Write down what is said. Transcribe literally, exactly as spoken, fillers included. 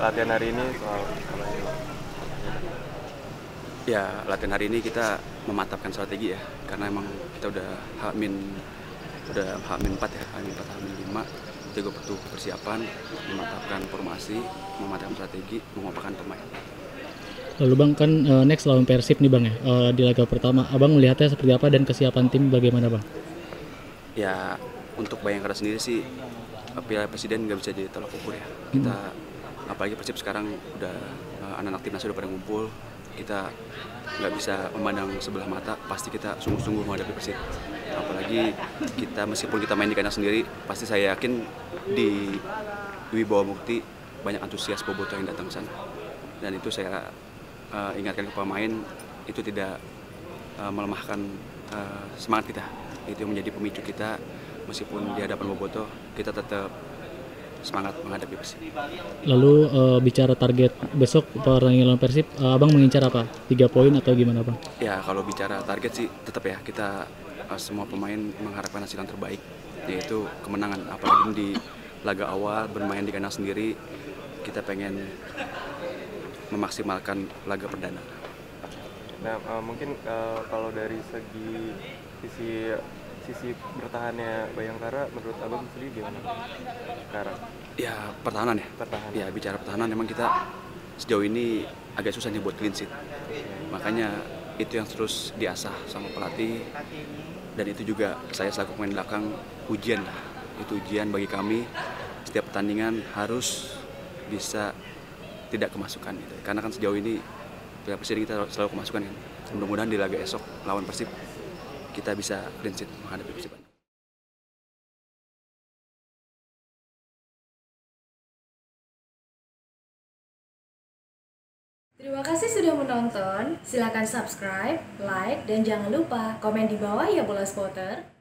latihan hari ini soal itu? Ya, latihan hari ini kita mematapkan strategi ya, karena emang kita udah hamin udah hamin empat ya, hamin empat, hamin lima. Jadi gue butuh persiapan, mematapkan formasi, mematapkan strategi, mengopakan pemain. Lalu bang, kan next lawan Persib nih bang ya, di laga pertama. Abang melihatnya seperti apa dan kesiapan tim bagaimana bang? Ya, untuk Bhayangkara sendiri sih, Piala Presiden nggak bisa jadi tolak ukur ya. Kita, hmm. apalagi Persib sekarang udah anak-anak timnas udah pada ngumpul, kita nggak bisa memandang sebelah mata, pasti kita sungguh-sungguh menghadapi Persib. Apalagi kita, meskipun kita main di kandang sendiri, pasti saya yakin di Wibawa Mukti banyak antusias bobotoh yang datang ke sana. Dan itu saya Uh, ingatkan ke pemain itu tidak uh, melemahkan uh, semangat kita. Itu yang menjadi pemicu kita, meskipun di hadapan bobotoh kita tetap semangat menghadapi Persib. Lalu uh, bicara target besok pertandingan lawan Persib, uh, abang mengincar apa? Tiga poin atau gimana bang? Ya kalau bicara target sih tetap ya kita uh, semua pemain mengharapkan hasil yang terbaik, yaitu kemenangan. Apalagi di laga awal bermain di kandang sendiri, kita pengen memaksimalkan laga perdana. Nah, uh, mungkin uh, kalau dari segi sisi sisi bertahannya Bhayangkara, menurut abang sendiri gimana sekarang? Ya pertahanan ya. Pertahanan. Ya bicara pertahanan, memang kita sejauh ini agak susah nih buat clean sheet. Makanya itu yang terus diasah sama pelatih. Dan itu juga saya selaku pemain belakang ujian lah. Itu ujian bagi kami, setiap pertandingan harus bisa tidak kemasukan gitu. Karena kan sejauh ini Piala Presiden kita selalu kemasukan kan. Mudah-mudahan di laga esok lawan Persib kita bisa clean sheet menghadapi Persib Bandung. Terima kasih sudah menonton. Silakan subscribe, like, dan jangan lupa komen di bawah ya Bola Sporter.